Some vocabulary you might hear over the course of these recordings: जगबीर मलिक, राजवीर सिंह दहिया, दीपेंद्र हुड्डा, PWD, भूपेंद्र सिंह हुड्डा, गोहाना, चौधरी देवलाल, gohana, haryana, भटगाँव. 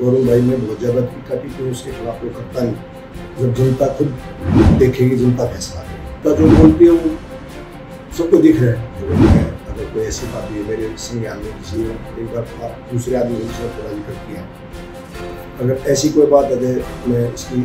गौरव भाई ने बहुत ज़्यादा टीका थी कि उसके खिलाफ वो करता नहीं। जब जनता खुद देखेगी, जनता फैसला तो जो बोलती है वो सबको दिख रहा है। अगर कोई ऐसी बात है, मेरे संज्ञान में किसी ने एक बार दूसरे आदमी से अपराधी करती है, अगर ऐसी कोई बात है मैं इसकी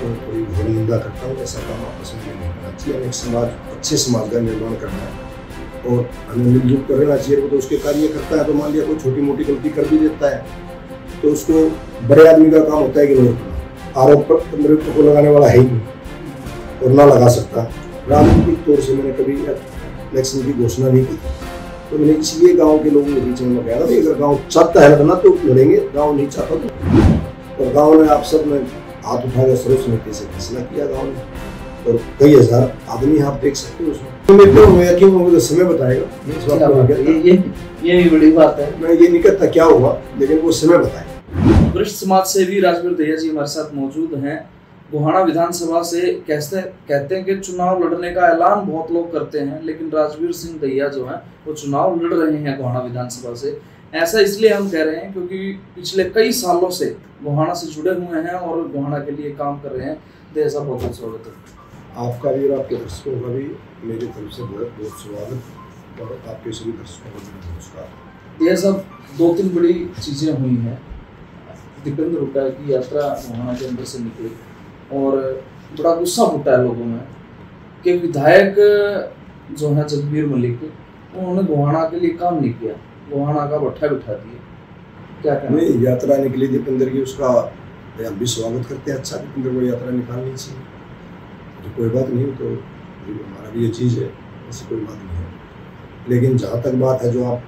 थोड़ी घोर निंदा करता हूँ। ऐसा काम आपस में नहीं करना चाहिए। हमें समाज, अच्छे समाज का निर्माण करना है और हमें मिलजुल कर रहना चाहिए। तो उसके कार्य करता है तो मान लिया कोई छोटी मोटी गलती कर भी देता है तो उसको बड़े आदमी का काम होता है कि नहीं, आरोप पर मेरे को लगाने वाला है ही नहीं और ना लगा सकता। राजनीतिक तौर से मैंने कभी इलेक्शन की घोषणा नहीं की, तो मैंने इसलिए गाँव के लोगों के बीच में कहा था अगर गाँव चाहता है लड़ना तो लड़ेंगे, गाँव नहीं चाहता तो। और गाँव ने आप सब ने हाथ उठाकर सर्वसम्मति से फैसला किया गाँव ने, और कई हजार आदमी आप देख सकते हो उसमें। तो मेरे हुआ क्यों, मुझे तो समय बताएगा। ये भी बड़ी बात है, मैं ये नहीं कहता क्या हुआ, लेकिन वो समय बताएगा। वरिष्ठ समाज से भी राजवीर दहिया जी हमारे साथ मौजूद हैं। गोहाना विधानसभा से कहते हैं कि चुनाव लड़ने का ऐलान बहुत लोग करते हैं, लेकिन राजवीर सिंह दहिया जो है वो चुनाव लड़ रहे हैं गोहाना विधानसभा से। ऐसा इसलिए हम कह रहे हैं क्योंकि पिछले कई सालों से गोहाना से जुड़े हुए हैं और गोहाना के लिए काम कर रहे हैं। दहिया साहब बहुत स्वागत है आपका भी और आपके दर्शकों का भी मेरी तरफ से बहुत बहुत स्वागत और आपके सभी दर्शकों को मेरा नमस्कार। यह सब दो तीन बड़ी चीज़ें हुई हैं। दीपेंद्र हुड्डा की यात्रा गोहाना के अंदर से निकली और बड़ा गुस्सा फूटा है लोगों में कि विधायक जो है जगबीर मलिक, उन्होंने गोहाना के लिए काम नहीं किया, गोहाना का भट्ठा बिठा दिया। क्या कहना? नहीं, यात्रा निकली दीपेंद्र की, उसका हम भी स्वागत करते हैं। अच्छा, दीपेंद्र को यात्रा निकालनी चाहिए, तो कोई बात नहीं, तो हमारा भी ये चीज़ है, ऐसी कोई बात नहीं है। लेकिन जहाँ तक बात है जो आप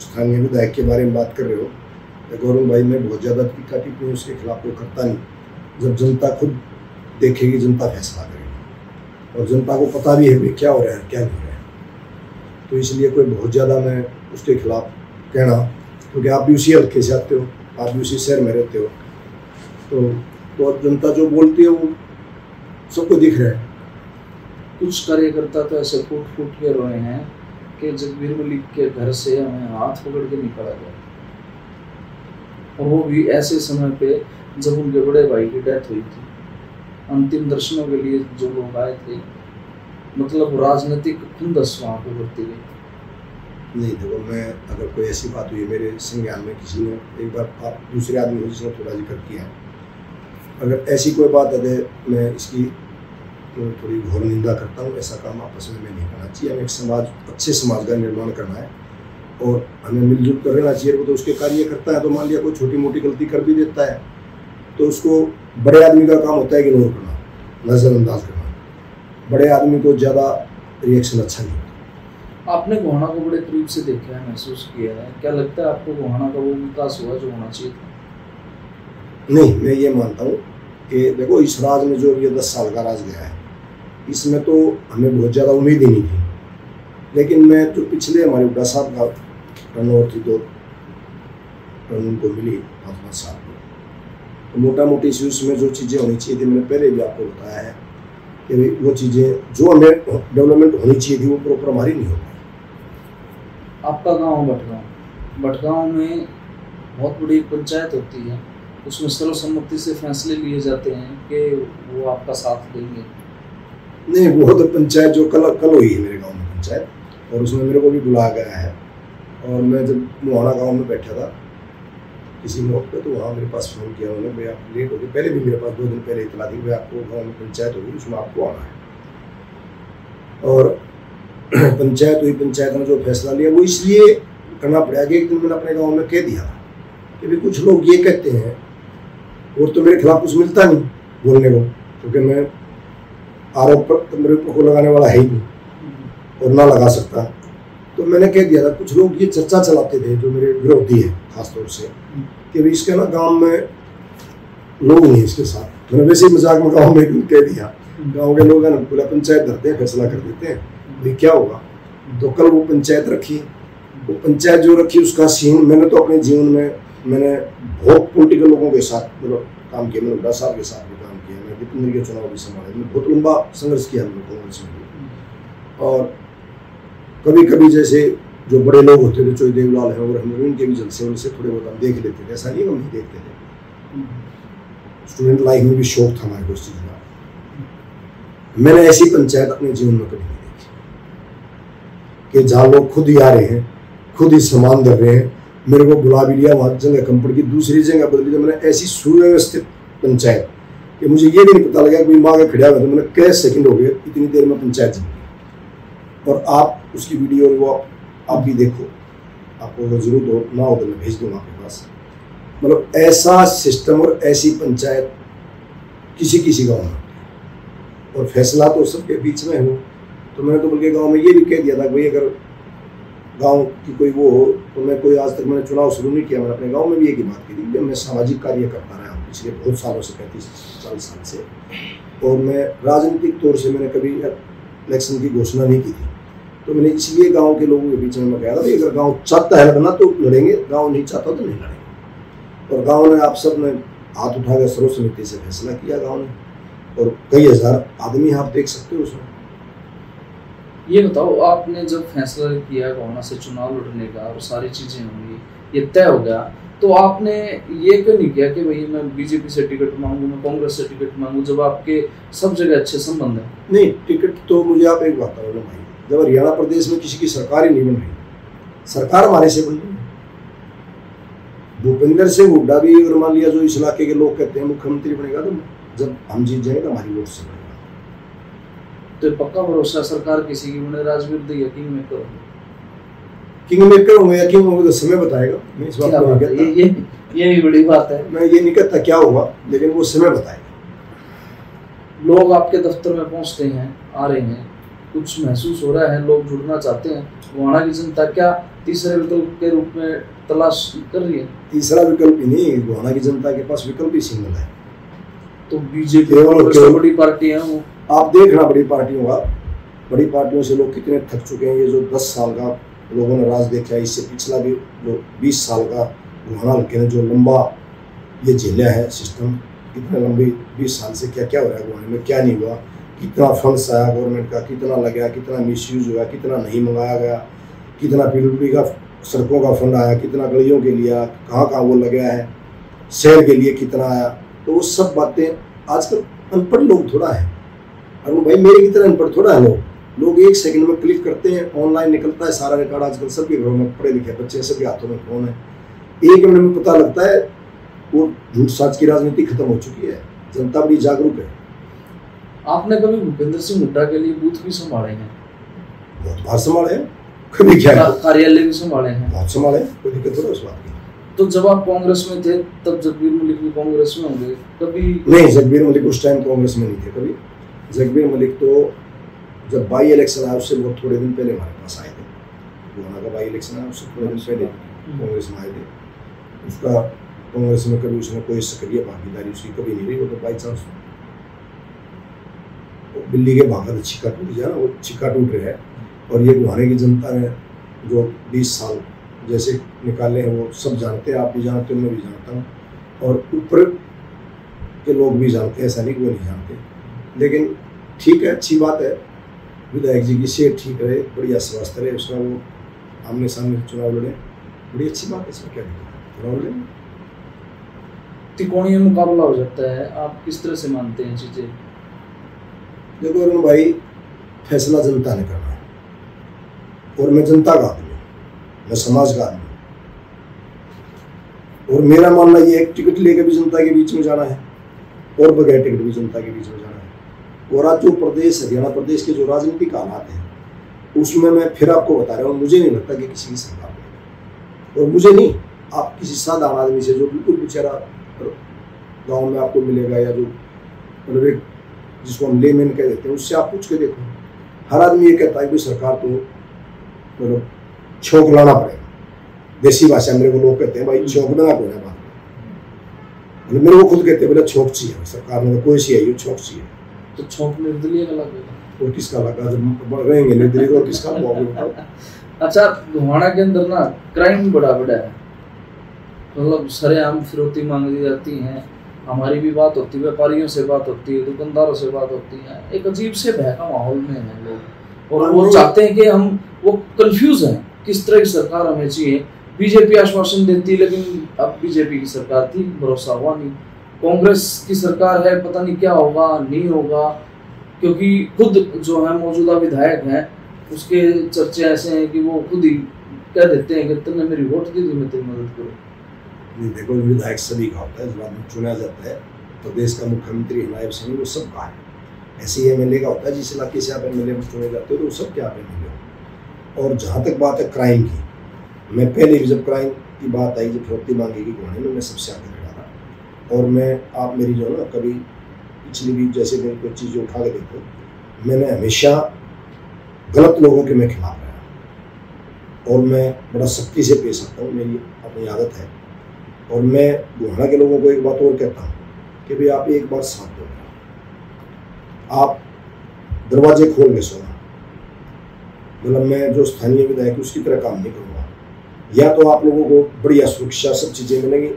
स्थानीय विधायक के बारे में बात कर रहे हो, तो गौरव भाई ने बहुत ज़्यादा टीका टिप्पणी उसके खिलाफ कोई करता नहीं। जब जनता खुद देखेगी, जनता फैसला करेगी और जनता को पता भी है भाई क्या हो रहा है क्या नहीं हो रहा है, तो इसलिए कोई बहुत ज़्यादा मैं उसके खिलाफ कहना, क्योंकि आप भी उसी हल्के से आते हो, आप भी उसी शहर में रहते हो, तो जनता जो बोलती है वो सबको दिख रहा है। कुछ कार्यकर्ता तो ऐसे फूट फूट के रोए हैं कि जगबीर मलिक के घर से हमें हाथ पकड़ के निकाला गया, और वो भी ऐसे समय पे जब उनके बड़े भाई की डेथ हुई थी। अंतिम दर्शनों के लिए जो लोग आए थे, मतलब राजनीतिक खुंदस वहाँ पर बढ़ती गई। नहीं देखो, मैं अगर कोई ऐसी बात हुई मेरे संज्ञान में किसी ने एक बार दूसरे आदमी को जिसने थोड़ा जिक्र किया, अगर ऐसी कोई बात है मैं इसकी तो थोड़ी घोर निंदा करता हूँ। ऐसा काम आपस में नहीं करना चाहिए। हमें एक समाज, अच्छे समाज का निर्माण करना है और हमें मिलजुल कर रहना चाहिए। वो तो उसके कार्य करता है तो मान लिया कोई छोटी मोटी गलती कर भी देता है तो उसको बड़े आदमी का काम होता है कि इग्नोर करना, नज़रअंदाज करना। बड़े आदमी को ज़्यादा रिएक्शन अच्छा नहीं होता। आपने गोहाना को बड़े करीब से देखा है, महसूस किया है, क्या लगता है आपको गोहाना का वो विकास हुआ जो होना चाहिए? नहीं, मैं ये मानता हूँ कि देखो, इस राज में जो ये 10 साल का राज गया है, इसमें तो हमें बहुत ज़्यादा उम्मीद ही नहीं थी। लेकिन मैं तो पिछले हमारे हुड्डा साहब का रन ओवर थी, 2 रन उनको मिली 5-5 साल में, तो मोटा मोटी इश्यूज़ में जो चीज़ें होनी चाहिए थी, मैंने पहले भी आपको बताया है कि भाई वो चीज़ें जो हमें डेवलपमेंट होनी चाहिए थी वो प्रॉपर हमारी नहीं हो पाई। आपका गाँव भटगाँव, भटगाँव में बहुत बड़ी पंचायत होती है, उसमें सर्वसम्मति से फैसले लिए जाते हैं कि वो आपका साथ देंगे। नहीं, वो तो पंचायत जो कल हुई है मेरे गांव में पंचायत, और उसमें मेरे को भी बुलाया गया है। और मैं जब गोहाना गांव में बैठा था किसी मौके पे, तो वहाँ मेरे पास फ़ोन किया उन्होंने, भाई आप लेट हो गए। पहले भी मेरे पास 2 दिन पहले इतला दी, भाई आपको गाँव में पंचायत होगी, उसमें आपको आना है। और पंचायत हुई, पंचायत में जो फैसला लिया वो इसलिए करना पड़ा कि एक दिन मैंने अपने गाँव में कह दिया कि भाई कुछ लोग ये कहते हैं, और तो मेरे खिलाफ कुछ मिलता नहीं बोलने को, क्योंकि मैं आरोप पर मेरे को लगाने वाला है ही नहीं और ना लगा सकता। तो मैंने कह दिया था, कुछ लोग ये चर्चा चलाते थे जो मेरे विरोधी है खासतौर से, कि भाई इसके ना गांव में लोग नहीं इसके साथ। मैंने वैसे ही मजाक में गाँव में एक कह दिया, गाँव के लोग पूरा पंचायत धरते हैं, फैसला कर देते हैं, भाई क्या होगा। तो कल वो पंचायत रखी, वो पंचायत जो रखी उसका सीन मैंने तो अपने जीवन में मैंने बहुत पोलिटिकल लोगों के साथ मतलब काम किया, मैंने हुड्डा साहब के साथ भी काम किया, मैंने दीपेंद्र के चुनाव भी संभाले, मैंने बहुत लंबा संघर्ष किया हमने कांग्रेस में। और कभी कभी जैसे जो बड़े लोग होते थे, चौधरी देवलाल हैं और हम उनके भी जलसे उनसे थोड़े बहुत हम देख लेते थे, ऐसा नहीं हम नहीं देखते थे। स्टूडेंट लाइफ में भी शौक था हमारे को उस चीज़ का। मैंने ऐसी पंचायत अपने जीवन में कभी नहीं देखी कि जहाँ लोग खुद ही आ रहे हैं, खुद ही सामान दे रहे हैं। मेरे को बुला भी लिया वहाँ जगह कम पड़ गई, दूसरी जगह बदल गई। मैंने ऐसी सुव्यवस्थित पंचायत कि मुझे ये भी नहीं पता लगा कि माँ के खड़ा हुआ था, मैंने कैसे सेकंड हो गए, इतनी देर में पंचायत जीत। और आप उसकी वीडियो वो आप भी देखो, आपको अगर जरूरत हो ना हो तो मैं भेज दूँगा आपके पास। मतलब ऐसा सिस्टम और ऐसी पंचायत किसी किसी गाँव में, और फैसला तो सबके बीच में हो। तो मैंने तो बल्कि गाँव में ये भी कह दिया था कि भाई अगर गांव की कोई वो हो तो मैं कोई आज तक मैंने चुनाव शुरू नहीं किया। मैंने अपने गांव में भी एक ही बात कही, मैं सामाजिक कार्य करता रहा हूँ पिछले बहुत सालों से, 35-40 साल से, और मैं राजनीतिक तौर से मैंने कभी इलेक्शन की घोषणा नहीं की थी। तो मैंने इसलिए गांव के लोगों के बीच में कहा था कि अगर गाँव चाहता है लड़ना तो लड़ेंगे, गाँव नहीं चाहता तो नहीं लड़ेंगे। और गाँव ने आप सब ने हाथ उठाकर सर्वसम्मति से फैसला किया गाँव ने, और कई हज़ार आदमी आप देख सकते हो उसमें। ये बताओ, आपने जब फैसला किया गोहाना से चुनाव लड़ने का और सारी चीज़ें होंगी ये तय हो गया, तो आपने ये क्यों नहीं किया कि भाई मैं बीजेपी से टिकट मांगू, मैं कांग्रेस से टिकट मांगू, जब आपके सब जगह अच्छे संबंध हैं? नहीं, टिकट तो मुझे आप एक बात बताओ भाई, जब हरियाणा प्रदेश में किसी की सरकार ही नहीं बन रही, सरकार हमारे से बन रही है। भूपेंद्र सिंह हुड्डा भी अगर मान लिया जो इस इलाके के लोग कहते हैं मुख्यमंत्री बनेगा, तो जब हम जीत जाएंगे हमारी वोट से बनेगा। तो पक्का भरोसा सरकार किसी की बने, राजवीर दहिया किंग मेकर होंगे या किंग होंगे तो समय बताएगा। मैं इस बात को ये भी बड़ी बात है, मैं ये नहीं कहता क्या होगा, लेकिन वो समय बताएगा। लोग आपके दफ्तर में पहुंचते हैं, आ रहे हैं, कुछ महसूस हो रहा है, लोग जुड़ना चाहते हैं, गोहाना की जनता क्या तीसरे विकल्प के रूप में तलाश कर रही है? तीसरा विकल्प ही नहीं, गोहाना की जनता के पास विकल्प ही सिंगल है। तो बीजेपी और बड़ी पार्टी है, वो आप देखना, बड़ी पार्टियों से लोग कितने थक चुके हैं। ये जो 10 साल का लोगों ने राज देखा है, इससे पिछला भी जो 20 साल का गोहाना हल्के ने जो लंबा ये झेला है सिस्टम, कितने लंबी 20 साल से क्या क्या हो रहा है गोहाना में, क्या नहीं हुआ, कितना फंड्स आया गवर्नमेंट का, कितना लगा, कितना मिसयूज हुआ, कितना नहीं मंगाया गया, कितना PWD का सड़कों का फंड आया, कितना गलियों के लिए, कहाँ कहाँ वो लगा है, शहर के लिए कितना आया। तो वो सब बातें आजकल अनपढ़ लोग थोड़ा है, और भाई मेरे की तरह अनपढ़ थोड़ा है लोग एक सेकंड में क्लिक करते हैं, ऑनलाइन निकलता है सारा रिकॉर्ड। आजकल सबके घरों में पढ़े लिखे बच्चे, सबके हाथों में फ़ोन है, एक मिनट में पता लगता है। वो झूठ साच की राजनीति खत्म हो चुकी है, जनता बड़ी जागरूक है। आपने कभी भूपेंद्र सिंह हुड्डा के लिए बूथ भी संभाले हैं? बहुत बार संभाले हैं, कभी क्या कार्यालय भी संभाले हैं, बहुत संभाले, कोई दिक्कत हो रहा है उस बात की। तो जब आप कांग्रेस में थे तब जगबीर मलिक भी कांग्रेस में होंगे, कभी नहीं? जगबीर मलिक उस टाइम कांग्रेस में नहीं थे कभी। जगबीर मलिक तो जब बाई इलेक्शन आया उससे बहुत थोड़े दिन पहले हमारे पास आए थे, गोहाना का बाई इलेक्शन आया उससे थोड़े दिन पहले कांग्रेस में आए थे। उसका कांग्रेस में कभी उसने कोई सक्रिय भागीदारी उसकी कभी नहीं रही, वो तो बाई चांस बिल्ली के भागा तो छिक्का टूट जाए, वो छिक्का टूट रहा है। और ये गोहाने की जनता ने जो 20 साल जैसे निकाले हैं वो सब जानते हैं, आप भी जानते हो, मैं भी जानता हूँ, और ऊपर के लोग भी जानते हैं, ऐसा नहीं वो नहीं जानते। लेकिन ठीक है, अच्छी बात है, विधायक जी की सेहत ठीक रहे, बढ़िया स्वस्थ रहे, उसका वो आमने सामने चुनाव लड़े, बड़ी अच्छी बात है, इसमें क्या चुनाव लड़े। त्रिकोणीय मुकाबला हो जाता है, आप किस तरह से मानते हैं चीज़ें? देखो अरुण भाई, फैसला जनता ने करना है, और मैं जनता का आदमी, मैं समाज का आदमी, और मेरा मानना ये है टिकट लेकर भी जनता के बीच में जाना है और बगैर टिकट भी जनता के बीच में जाना है। और आज जो प्रदेश हरियाणा प्रदेश के जो राजनीतिक हालात हैं उसमें मैं फिर आपको बता रहा हूँ, मुझे नहीं लगता कि किसी की सरकार बनेगी। और मुझे नहीं, आप किसी साधारण आदमी से जो बिल्कुल बेचारा गांव में आपको मिलेगा, या जो मतलब एक जिसको हम लेमैन कह देते हैं, उससे आप पूछ के देखो, हर आदमी ये कहता है कि सरकार तो मतलब छोंक लाना पड़ेगा। देसी भाषा मेरे को लोग कहते हैं भाई छोंकना पड़ेगा बात, मतलब मेरे को खुद कहते हैं बोला छोंक चाहिए सरकार ने, कोई सी आई छोंक चाहिए। तो छोंक निर्दलीय का लगा और किसका लगा, जब बढ़ रहेंगे निर्दलीय और किसका अच्छा, गोहाना के अंदर ना क्राइम बड़ा बड़ा है, मतलब सरेआम फिरौती मांग ली जाती है। हमारी भी बात होती है, व्यापारियों से बात होती है, दुकानदारों से बात होती है, एक अजीब से बहका माहौल में है लोग, और वो चाहते हैं कि हम वो कंफ्यूज हैं किस तरह की सरकार हमें चाहिए। बीजेपी आश्वासन देती लेकिन अब बीजेपी की सरकार थी भरोसा हुआ नहीं। कांग्रेस की सरकार है, पता नहीं क्या होगा नहीं होगा, क्योंकि खुद जो है मौजूदा विधायक हैं उसके चर्चे ऐसे हैं कि वो खुद ही कह देते हैं कि तुमने मेरी वोट दी थी मैं तेरी मदद करूँ। नहीं देखो, विधायक सभी का होता है, इस बार में चुना जाता है तो देश का मुख्यमंत्री हमारे सिंह वो सब का है, ऐसे ही एमएलए का होता है जिस इलाके से आप एमएलए में चुने जाते हो तो वो सब क्या आप एमएलए हो। और जहाँ तक बात है क्राइम की, मैं पहले भी जब क्राइम की बात आई जब फरोती मांगी की गोहाने में मैं सबसे आगे लगा रहा, और मैं आप मेरी जो है ना कभी पिछली भी जैसे मैंने कोई चीज़ें उठा के देखो, मैंने हमेशा गलत लोगों के मैं खिलाफ रहा और मैं बड़ा सख्ती से पेश आता हूँ, मेरी अपनी आदत है। और मैं गोहाना के लोगों को एक बात और कहता हूँ कि भाई आप एक बार साथ दो, आप दरवाजे खोल के सोना, मतलब मैं जो स्थानीय विधायक उसकी तरह काम नहीं करूँगा। या तो आप लोगों को बढ़िया सुरक्षा सब चीज़ें मिलेंगी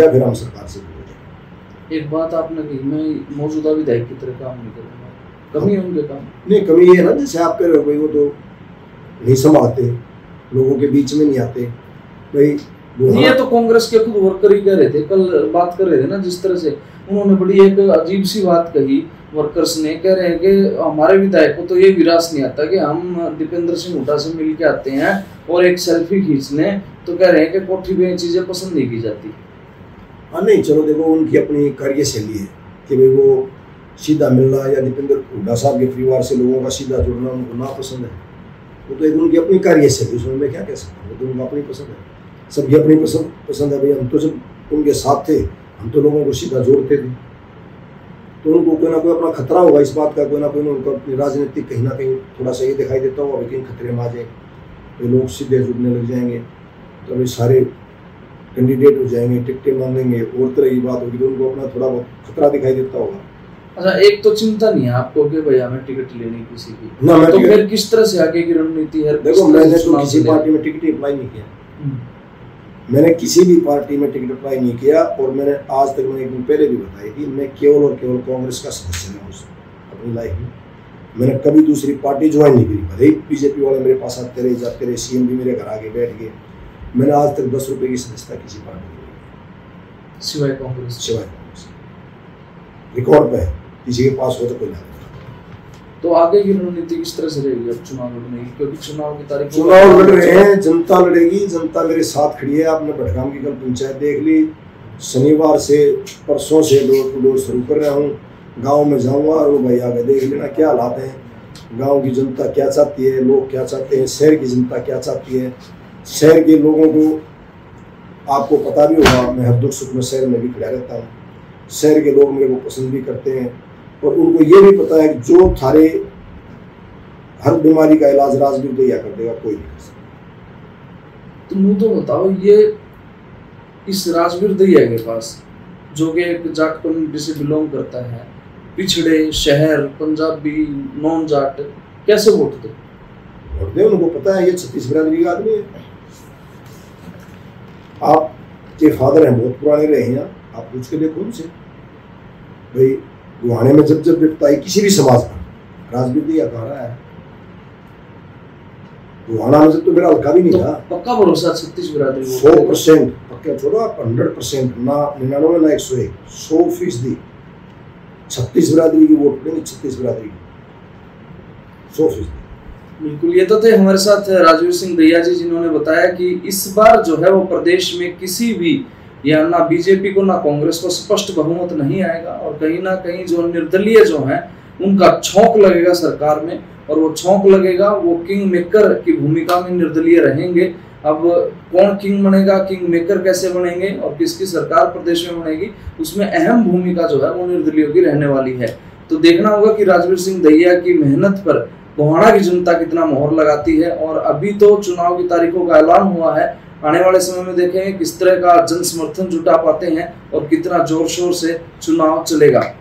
या फिर हम सरकार से दूर हो जाएंगे। एक बात आपने कही, मैं मौजूदा विधायक की तरह काम नहीं करूँगा, कमी उनके काम नहीं, कमी ये है ना जैसे आप कह रहे हो भाई वो तो नहीं संभालते, लोगों के बीच में नहीं आते भाई। ये तो कांग्रेस के खुद वर्कर ही कह रहे थे, कल बात कर रहे थे ना जिस तरह से उन्होंने बड़ी एक अजीब सी बात कही, वर्कर्स ने कह रहे हैं कि हमारे विधायक को तो ये विरास नहीं आता कि हम दीपेंद्र सिंह हुड्डा से मिल के आते हैं और एक सेल्फी खींच लें, तो कह रहे हैं कि कोठी में चीज़ें पसंद नहीं की जाती। हाँ नहीं चलो देखो, उनकी अपनी कार्यशैली है कि भाई वो सीधा मिलना या दीपेंद्र हुड्डा साहब के परिवार से लोगों का सीधा जुड़ना उनको नापसंद है, वो तो एक उनकी अपनी कार्यशैली, उसमें मैं क्या कह सकता हूँ, वो तो उनको अपनी पसंद है, सबकी अपनी पसंद है। भाई हम तो जब उनके साथ थे हम तो लोगों को सीधा जोड़ते थे, तो उनको कोई ना कोई अपना खतरा होगा इस बात का, कोई ना कोई उनको अपनी राजनीतिक कहीं ना कहीं थोड़ा सा ये दिखाई देता होगा लेकिन खतरे में आ जाए तो लोग सीधे जुड़ने लग जाएंगे, तो अभी सारे कैंडिडेट हो जाएंगे, टिकटें मांगेंगे और तरह की बात होगी, तो उनको अपना थोड़ा बहुत खतरा दिखाई देता होगा। अच्छा एक तो चिंता नहीं है आपको कि भैया हमें टिकट लेनी किसी की ना, तो फिर किस तरह से आगे की रणनीति है? देखो मैंने तो किसी पार्टी में टिकट अप्लाई नहीं किया, मैंने किसी भी पार्टी में टिकट अप्लाई नहीं किया, और मैंने आज तक मैंने एक दिन पहले भी बताई थी मैं केवल और केवल कांग्रेस का सदस्य हूँ अपनी लाइफ में, मैंने कभी दूसरी पार्टी ज्वाइन नहीं करी, भले ही बीजेपी वाले मेरे पास आते रहे जाते रहे, सीएम भी मेरे घर आके बैठ गए, मैंने आज तक 10 रुपये की सदस्यता किसी पार्टी की सिवाय कांग्रेस रिकॉर्ड पर है, किसी के पास हो तो कोई ना। तो आगे की रणनीति किस तरह से रहेगी अब चुनाव लड़ने की, क्योंकि चुनाव की तारीख चुनाव लड़ रहे हैं, जनता लड़ेगी, जनता मेरे साथ खड़ी है। आपने भटगाँव की कल पंचायत देख ली, शनिवार से परसों से डोर टू डोर शुरू कर रहा हूँ, गांव में जाऊँगा और वो भाई आगे देख लेना क्या हालात हैं, गाँव की जनता क्या चाहती है, लोग क्या चाहते हैं, शहर की जनता क्या चाहती है। शहर के लोगों को आपको पता भी होगा, मैं हर दुख सुख में शहर में भी खड़ा रहता हूँ, शहर के लोग मेरे को पसंद भी करते हैं, और उनको ये भी पता है कि जो थारे हर बीमारी का इलाज राजवीर दहिया कर देगा कोई नहीं कर सकता। तो मुझे तो बताओ ये इस राजवीर दहिया के पास जो कि एक जाट कम्युनिटी से बिलोंग करता है, पिछड़े शहर पंजाबी नॉन जाट कैसे वोट दे? उनको पता है ये छत्तीस बिरादरी का आदमी है। आप के फादर हैं बहुत पुराने रहे हैं, आप पूछ के देखो उनसे भाई गोहाने में जब जब विपताई किसी भी समाज पर राजवीर दहिया कह रहा है, गोहाना में जब तो मेरा हल्का भी नहीं था, पक्का भरोसा 100% पक्का छोड़ो आप 100% ना 99 ना 101 100% 36 बिरादरी की वोट पड़ेंगे, 36 बिरादरी की 100%। बिल्कुल, ये तो थे हमारे साथ राजवीर सिंह दहिया जी जिन्होंने बताया कि इस बार जो है वो प्रदेश में किसी भी या ना बीजेपी को ना कांग्रेस को स्पष्ट बहुमत नहीं आएगा, और कहीं ना कहीं जो निर्दलीय जो हैं उनका छौंक लगेगा सरकार में, और वो छौंक लगेगा वो किंग मेकर की भूमिका में निर्दलीय रहेंगे। अब कौन किंग बनेगा, किंग मेकर कैसे बनेंगे और किसकी सरकार प्रदेश में बनेगी, उसमें अहम भूमिका जो है वो निर्दलीयों की रहने वाली है। तो देखना होगा कि राजवीर सिंह दहिया की मेहनत पर गोहाना की जनता कितना मोहर लगाती है, और अभी तो चुनाव की तारीखों का ऐलान हुआ है, आने वाले समय में देखेंगे किस तरह का जन समर्थन जुटा पाते हैं और कितना जोर शोर से चुनाव चलेगा।